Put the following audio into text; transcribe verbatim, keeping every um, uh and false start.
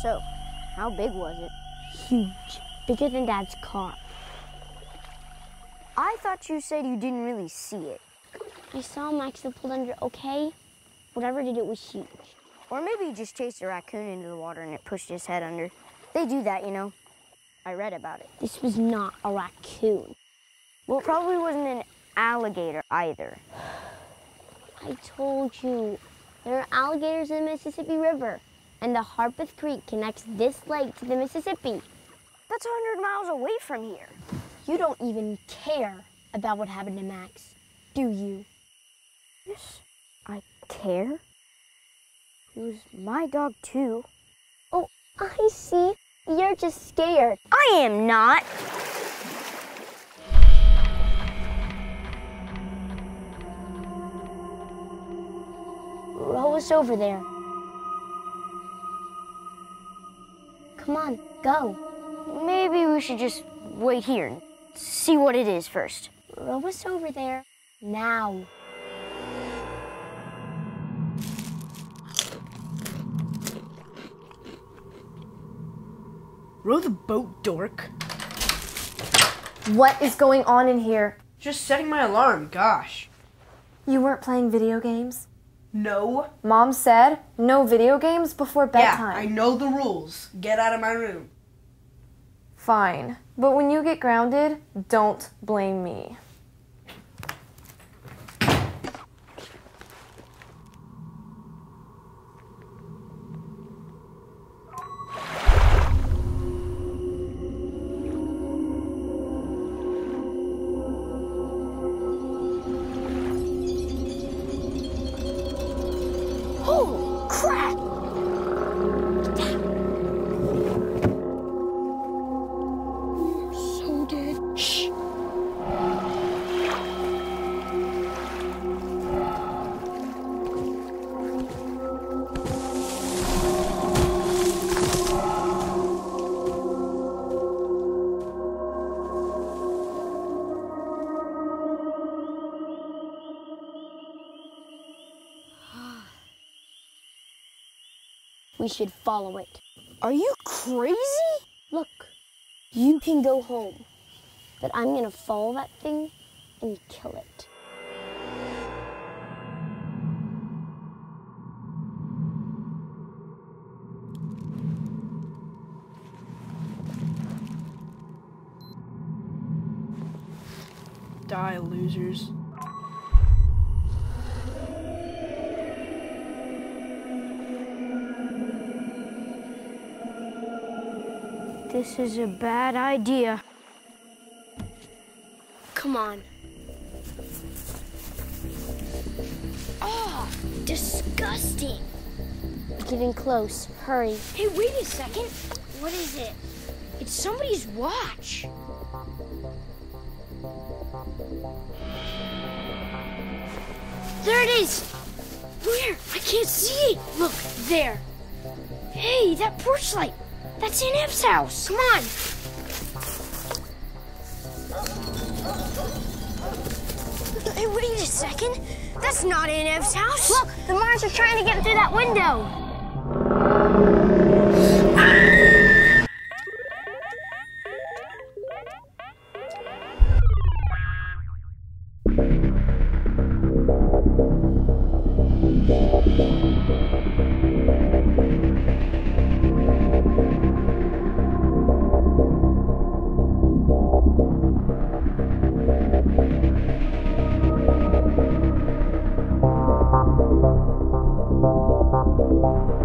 So, how big was it? Huge. Bigger than Dad's car. I thought you said you didn't really see it. I saw him actually pulled under, okay? Whatever did, it was huge. Or maybe he just chased a raccoon into the water and it pushed his head under. They do that, you know. I read about it. This was not a raccoon. Well, it probably wasn't an alligator either. I told you, there are alligators in the Mississippi River, and the Harpeth Creek connects this lake to the Mississippi. That's one hundred miles away from here. You don't even care about what happened to Max, do you? Yes, I care. He was my dog, too. Oh, I see. You're just scared. I am not. Row us over there. Come on, go. Maybe we should just wait here and see what it is first. Row us over there now. Row the boat, dork. What is going on in here? Just setting my alarm, gosh. You weren't playing video games? No. Mom said no video games before bedtime. Yeah, I know the rules. Get out of my room. Fine. But when you get grounded, don't blame me. We should follow it. Are you crazy? Look, you can go home, but I'm gonna follow that thing and kill it. Die, losers. This is a bad idea. Come on. Oh, disgusting. Getting close. Hurry. Hey, wait a second. What is it? It's somebody's watch. There it is. Where? I can't see it. Look, there. Hey, that porch light. That's Aunt Ev's house. Come on. Hey, wait a second. That's not Aunt Ev's house. Look, the Mars are trying to get through that window. Bye.